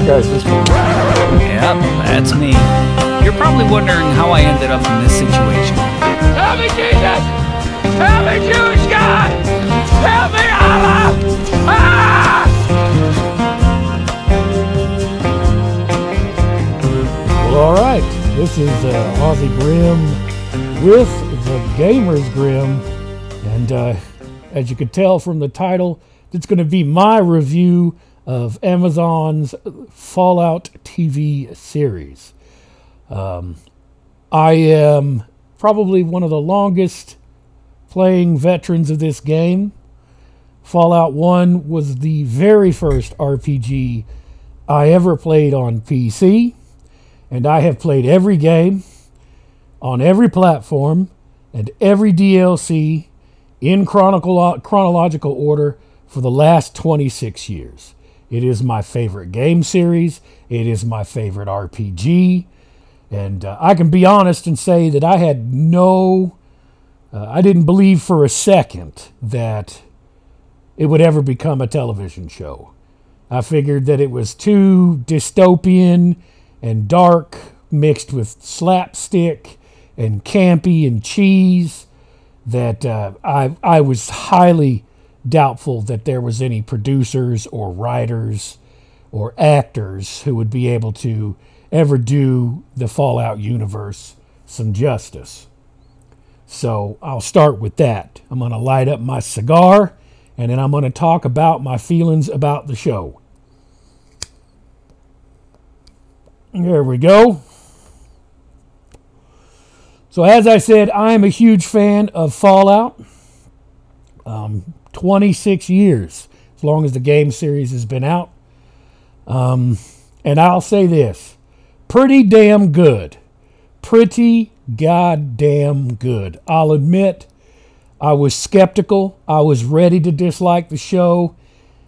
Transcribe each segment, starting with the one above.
That guy's just me. Yep, that's me. You're probably wondering how I ended up in this situation. Help me, Jesus! Help me, Jewish God! Help me, Allah! Ah! Well, all right. This is Ozzy Grimm with the Gamers Grimm. And as you could tell from the title, it's going to be my review of Amazon's Fallout TV series. I am probably one of the longest playing veterans of this game. Fallout 1 was the very first RPG I ever played on PC, and I have played every game on every platform and every DLC in chronological order for the last 26 years. It is my favorite game series. It is my favorite RPG. And I can be honest and say that I had no... I didn't believe for a second that it would ever become a television show. I figured that it was too dystopian and dark, mixed with slapstick and campy and cheese, that I was highly doubtful that there was any producers or writers or actors who would be able to ever do the Fallout universe some justice. So I'll start with that. I'm going to light up my cigar, and then I'm going to talk about my feelings about the show. There we go. So as I said, I am a huge fan of Fallout. 26 years, as long as the game series has been out. And I'll say this, pretty damn good. Pretty goddamn good. I'll admit, I was skeptical. I was ready to dislike the show,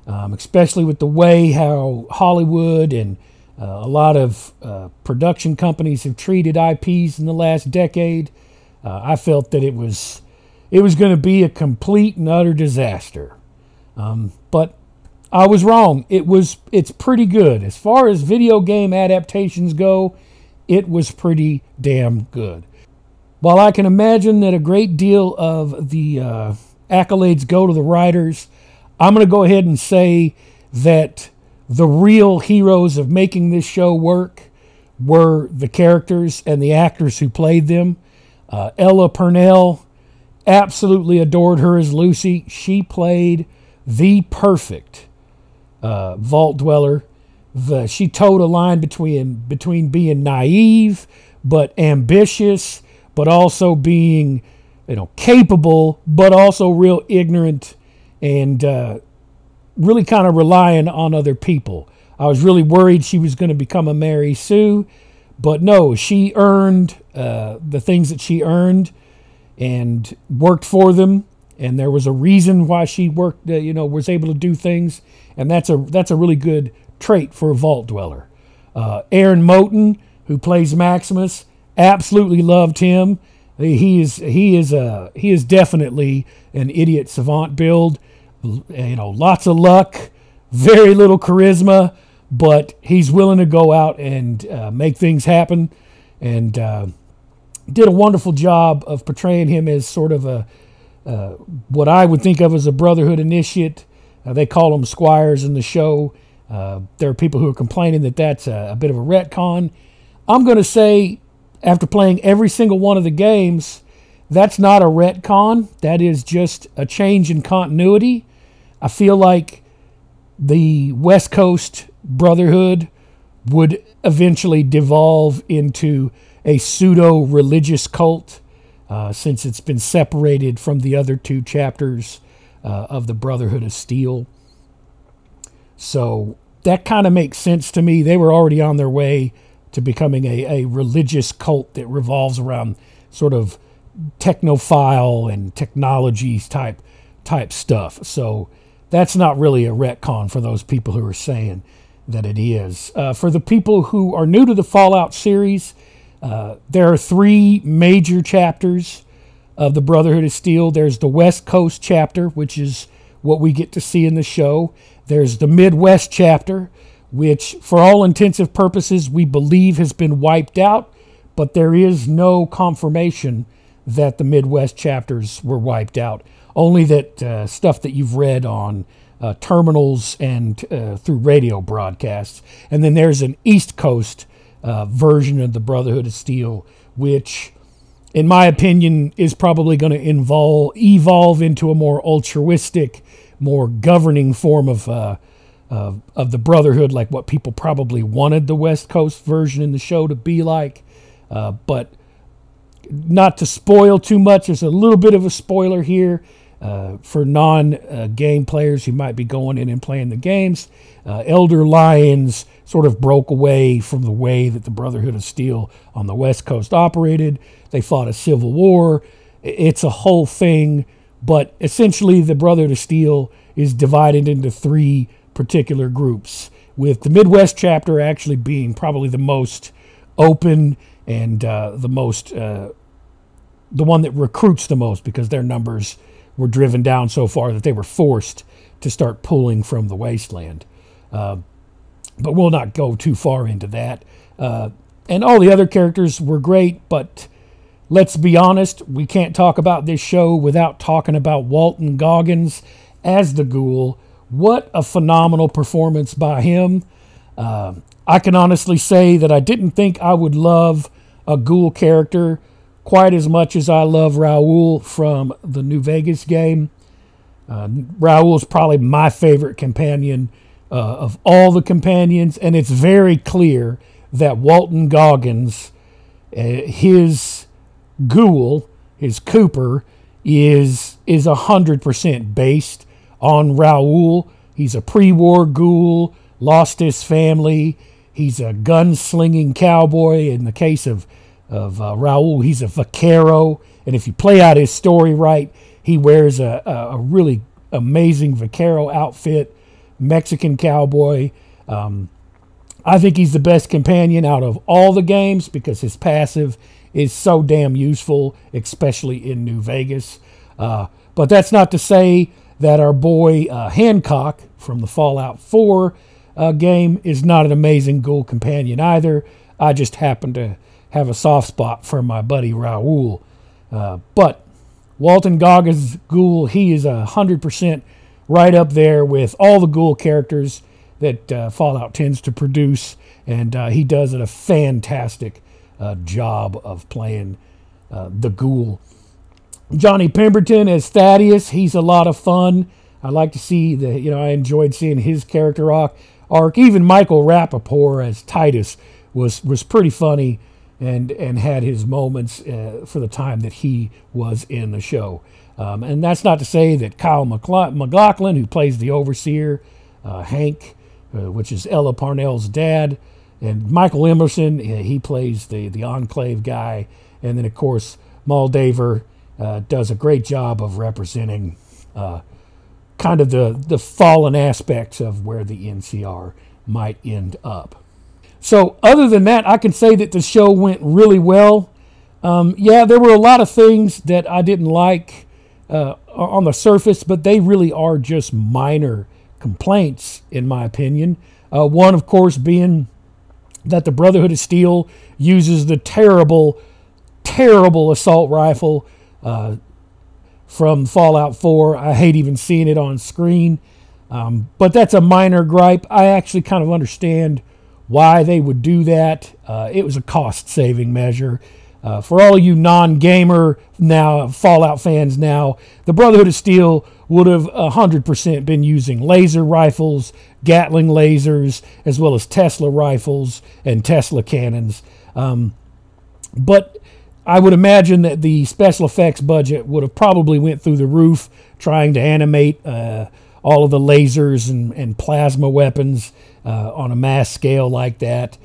especially with the way how Hollywood and a lot of production companies have treated IPs in the last decade. I felt that it was going to be a complete and utter disaster. But I was wrong. It's pretty good. As far as video game adaptations go, it was pretty damn good. While I can imagine that a great deal of the accolades go to the writers, I'm going to go ahead and say that the real heroes of making this show work were the characters and the actors who played them. Ella Purnell, absolutely adored her as Lucy. She played the perfect vault dweller. She towed a line between being naive but ambitious, but also being, you know, capable, but also real ignorant and really kind of relying on other people. I was really worried she was going to become a Mary Sue, but no, she earned the things that she earned and worked for them, and there was a reason why she worked, you know, was able to do things, and that's a really good trait for a vault dweller. Aaron Moten, who plays Maximus, absolutely loved him. He is definitely an idiot savant build. You know, lots of luck, very little charisma, but he's willing to go out and make things happen, and did a wonderful job of portraying him as sort of a what I would think of as a Brotherhood initiate. They call them squires in the show. There are people who are complaining that that's a bit of a retcon. I'm going to say, after playing every single one of the games, that's not a retcon. That is just a change in continuity. I feel like the West Coast Brotherhood would eventually devolve into a pseudo-religious cult, since it's been separated from the other two chapters of the Brotherhood of Steel. So that kind of makes sense to me. They were already on their way to becoming a religious cult that revolves around sort of technophile and technologies type stuff. So that's not really a retcon for those people who are saying that it is. For the people who are new to the Fallout series, there are three major chapters of the Brotherhood of Steel. There's the West Coast chapter, which is what we get to see in the show. There's the Midwest chapter, which for all intensive purposes we believe has been wiped out, but there is no confirmation that the Midwest chapters were wiped out. Only that stuff that you've read on terminals and through radio broadcasts. And then there's an East Coast version of the Brotherhood of Steel, which, in my opinion, is probably going to evolve into a more altruistic, more governing form of the Brotherhood, like what people probably wanted the West Coast version in the show to be like. But not to spoil too much, there's a little bit of a spoiler here for non-game players who might be going in and playing the games. Elder Lions sort of broke away from the way that the Brotherhood of Steel on the West Coast operated. They fought a civil war. It's a whole thing, but essentially the Brotherhood of Steel is divided into three particular groups, with the Midwest chapter actually being probably the most open and the one that recruits the most, because their numbers were driven down so far that they were forced to start pulling from the wasteland. But we'll not go too far into that. And all the other characters were great, but let's be honest, we can't talk about this show without talking about Walton Goggins as the Ghoul. What a phenomenal performance by him. I can honestly say that I didn't think I would love a Ghoul character quite as much as I love Raul from the New Vegas game. Raul's probably my favorite companion of all the companions, and it's very clear that Walton Goggins, his Ghoul, his Cooper, is 100% based on Raul. He's a pre-war Ghoul, lost his family. He's a gunslinging cowboy. In the case of Raul, he's a vaquero. And if you play out his story right, he wears a really amazing vaquero outfit, Mexican cowboy. I think he's the best companion out of all the games because his passive is so damn useful, especially in New Vegas. But that's not to say that our boy Hancock from the Fallout 4 game is not an amazing Ghoul companion either. I just happen to have a soft spot for my buddy Raul. But Walton Goggins' Ghoul, he is 100% right up there with all the Ghoul characters that Fallout tends to produce, and he does a fantastic job of playing the Ghoul. Johnny Pemberton as Thaddeus, he's a lot of fun. I like to see the, you know, I enjoyed seeing his character arc. Even Michael Rapoport as Titus was pretty funny and had his moments for the time that he was in the show. And that's not to say that Kyle McLaughlin, who plays the Overseer, Hank, which is Ella Purnell's dad, and Michael Emerson, he plays the Enclave guy. And then, of course, Moldaver does a great job of representing kind of the fallen aspects of where the NCR might end up. So other than that, I can say that the show went really well. Yeah, there were a lot of things that I didn't like on the surface, but they really are just minor complaints, in my opinion. One, of course, being that the Brotherhood of Steel uses the terrible, terrible assault rifle from Fallout 4. I hate even seeing it on screen. But that's a minor gripe. I actually kind of understand why they would do that. It was a cost-saving measure. For all you non-gamer now, Fallout fans now, the Brotherhood of Steel would have 100% been using laser rifles, Gatling lasers, as well as Tesla rifles and Tesla cannons. But I would imagine that the special effects budget would have probably went through the roof trying to animate all of the lasers and plasma weapons on a mass scale like that.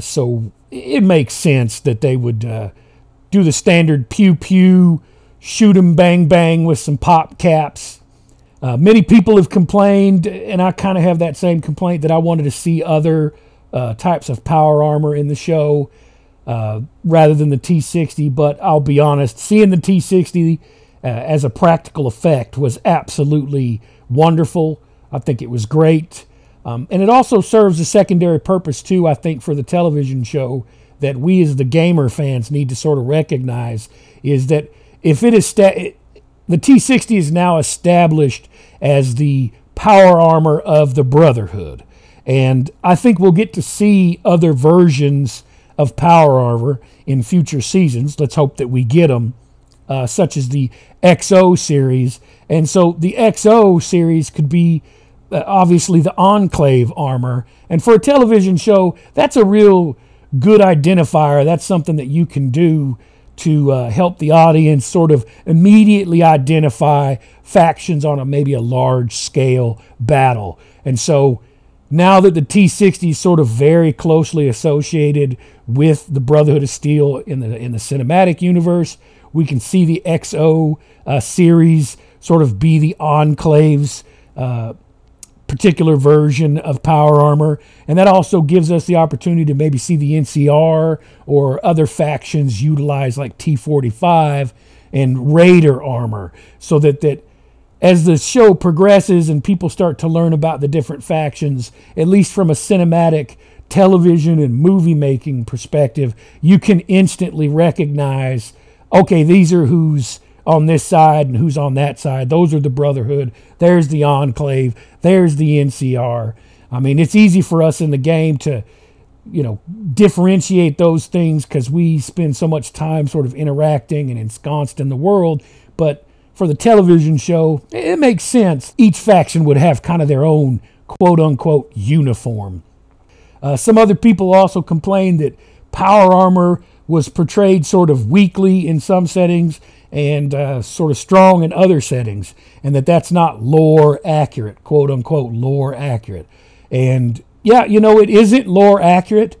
So it makes sense that they would do the standard pew-pew, shoot 'em bang-bang with some pop caps. Many people have complained, and I kind of have that same complaint, that I wanted to see other types of power armor in the show. Rather than the T-60, but I'll be honest, seeing the T-60 as a practical effect was absolutely wonderful. I think it was great. And it also serves a secondary purpose, too, I think, for the television show that we as the gamer fans need to sort of recognize, is that if it is the T-60 is now established as the power armor of the Brotherhood. And I think we'll get to see other versions of Power Armor in future seasons. Let's hope that we get them, such as the XO series. And so the XO series could be obviously the Enclave armor. And for a television show, that's a real good identifier. That's something that you can do to help the audience sort of immediately identify factions on a maybe a large scale battle. And so now that the T-60 is sort of very closely associated with the Brotherhood of Steel in the cinematic universe, we can see the XO series sort of be the Enclave's particular version of Power Armor. And that also gives us the opportunity to maybe see the NCR or other factions utilize like T-45 and Raider armor, so that as the show progresses and people start to learn about the different factions, at least from a cinematic television and movie making perspective, you can instantly recognize, okay, these are who's on this side and who's on that side. Those are the Brotherhood. There's the Enclave. There's the NCR. I mean, it's easy for us in the game to, you know, differentiate those things because we spend so much time sort of interacting and ensconced in the world. But for the television show, it makes sense. Each faction would have kind of their own quote-unquote uniform. Some other people also complained that Power Armor was portrayed sort of weakly in some settings and sort of strong in other settings, and that's not lore accurate, quote-unquote lore accurate. And yeah, you know, it isn't lore accurate,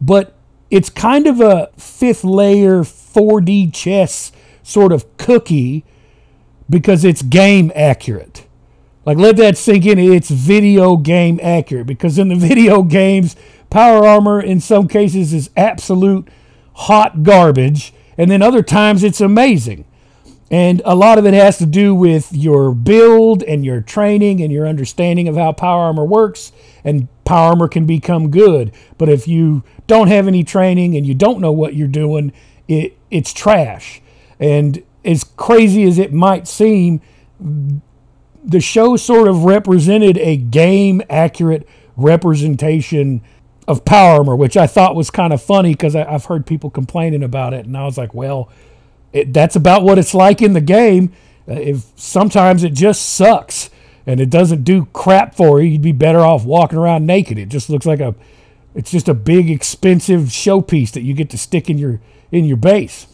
but it's kind of a fifth layer 4D chess sort of cookie, because it's game accurate. Like, let that sink in. It's video game accurate, because in the video games, Power Armor in some cases is absolute hot garbage, and then other times it's amazing. And a lot of it has to do with your build and your training and your understanding of how Power Armor works, and Power Armor can become good. But if you don't have any training and you don't know what you're doing, it's trash. And as crazy as it might seem, the show sort of represented a game-accurate representation of Power Armor, which I thought was kind of funny because I've heard people complaining about it. And I was like, well, that's about what it's like in the game. If sometimes it just sucks and it doesn't do crap for you, you'd be better off walking around naked. It just looks like it's just a big, expensive showpiece that you get to stick in your base.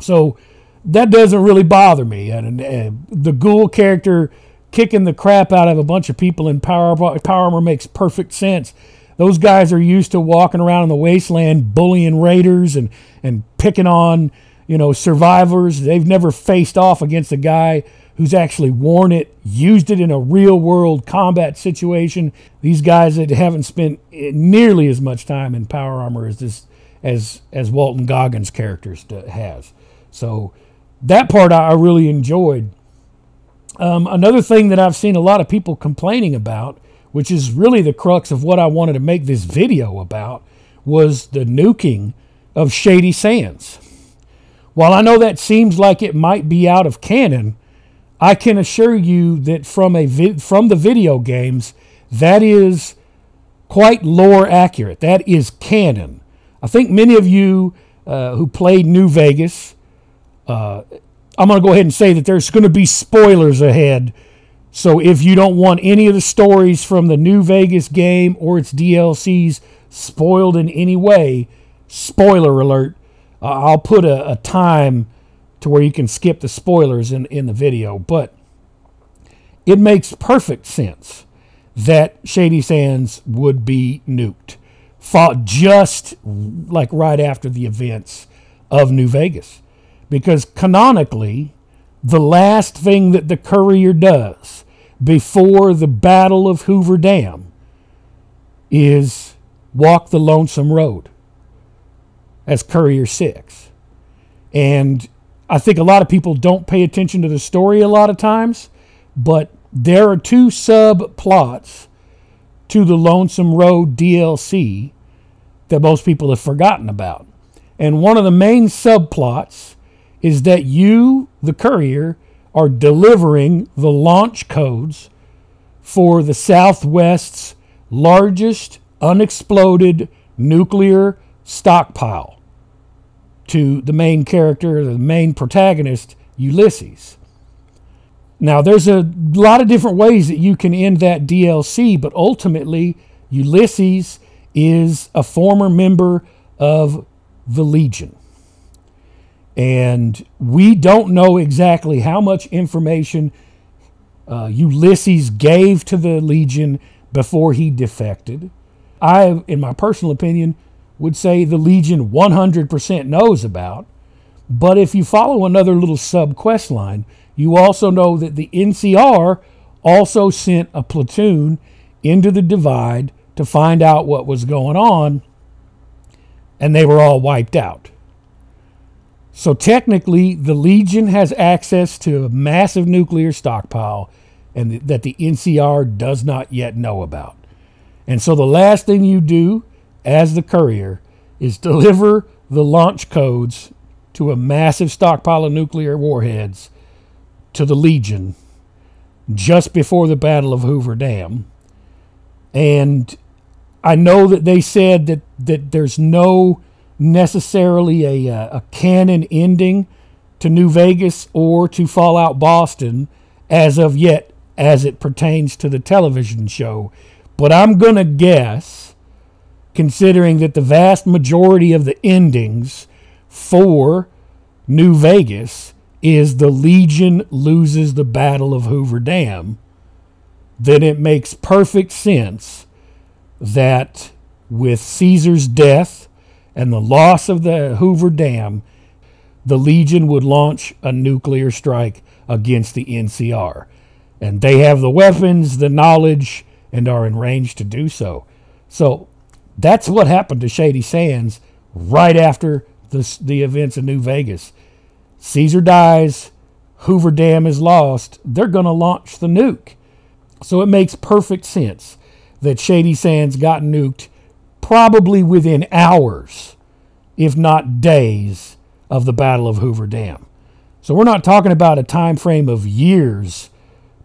So that doesn't really bother me. And the Ghoul character kicking the crap out of a bunch of people in Power Armor makes perfect sense. Those guys are used to walking around in the wasteland bullying raiders and picking on, you know, survivors. They've never faced off against a guy who's actually worn it, used it in a real-world combat situation. These guys that haven't spent nearly as much time in Power Armor as Walton Goggins' characters has. So that part I really enjoyed. Another thing that I've seen a lot of people complaining about, which is really the crux of what I wanted to make this video about, was the nuking of Shady Sands. While I know that seems like it might be out of canon, I can assure you that from the video games, that is quite lore accurate. That is canon. I think many of you who played New Vegas, I'm going to go ahead and say that there's going to be spoilers ahead. So if you don't want any of the stories from the New Vegas game or its DLCs spoiled in any way, spoiler alert, I'll put a time to where you can skip the spoilers in the video. But it makes perfect sense that Shady Sands would be nuked, fought just like right after the events of New Vegas. Because canonically, the last thing that the Courier does before the Battle of Hoover Dam is walk the Lonesome Road as Courier 6. And I think a lot of people don't pay attention to the story a lot of times, but there are two subplots to the Lonesome Road DLC that most people have forgotten about. And one of the main subplots is that you, the courier, are delivering the launch codes for the Southwest's largest unexploded nuclear stockpile to the main character, the main protagonist, Ulysses. Now, there's a lot of different ways that you can end that DLC, but ultimately, Ulysses is a former member of the Legion. And we don't know exactly how much information Ulysses gave to the Legion before he defected. I, in my personal opinion, would say the Legion 100% knows about. But if you follow another little sub-quest line, you also know that the NCR also sent a platoon into the Divide to find out what was going on, and they were all wiped out. So technically, the Legion has access to a massive nuclear stockpile and that the NCR does not yet know about. And so the last thing you do as the courier is deliver the launch codes to a massive stockpile of nuclear warheads to the Legion just before the Battle of Hoover Dam. And I know that they said that there's no necessarily a canon ending to New Vegas or to Fallout Boston as of yet as it pertains to the television show. But I'm going to guess, considering that the vast majority of the endings for New Vegas is the Legion loses the Battle of Hoover Dam, then it makes perfect sense that with Caesar's death and the loss of the Hoover Dam, the Legion would launch a nuclear strike against the NCR. And they have the weapons, the knowledge, and are in range to do so. So that's what happened to Shady Sands right after the events in New Vegas. Caesar dies, Hoover Dam is lost, they're going to launch the nuke. So it makes perfect sense that Shady Sands got nuked probably within hours, if not days, of the Battle of Hoover Dam. So we're not talking about a time frame of years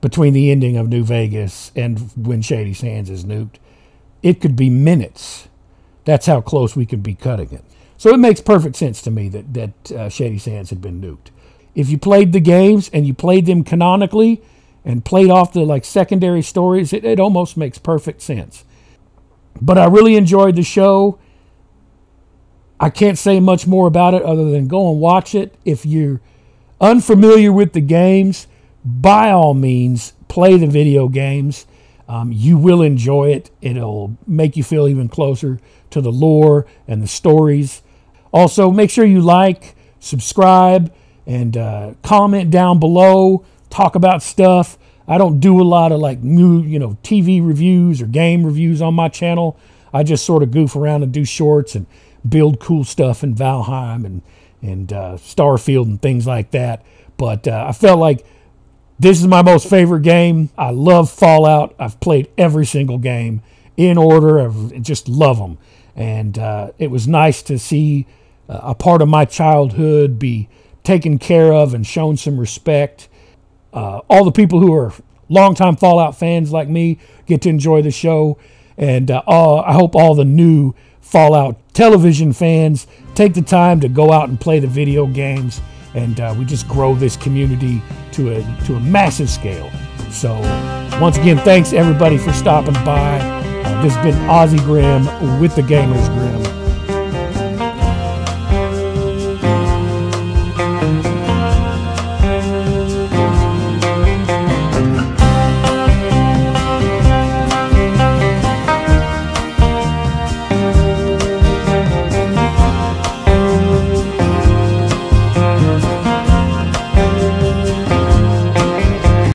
between the ending of New Vegas and when Shady Sands is nuked. It could be minutes. That's how close we could be cutting it. So it makes perfect sense to me that Shady Sands had been nuked. If you played the games and you played them canonically and played off the like secondary stories, it almost makes perfect sense. But I really enjoyed the show. I can't say much more about it other than go and watch it. If you're unfamiliar with the games, by all means, play the video games. You will enjoy it. It'll make you feel even closer to the lore and the stories. Also, make sure you like, subscribe, and comment down below. Talk about stuff. I don't do a lot of like new, TV reviews or game reviews on my channel. I just sort of goof around and do shorts and build cool stuff in Valheim and Starfield and things like that. But I felt like this is my most favorite game. I love Fallout. I've played every single game in order. I just love them. And it was nice to see a part of my childhood be taken care of and shown some respect. All the people who are longtime Fallout fans like me get to enjoy the show. And I hope all the new Fallout television fans take the time to go out and play the video games. And we just grow this community to a massive scale. So once again, thanks everybody for stopping by. This has been Ozzy Grimm with the Gamers Grimm.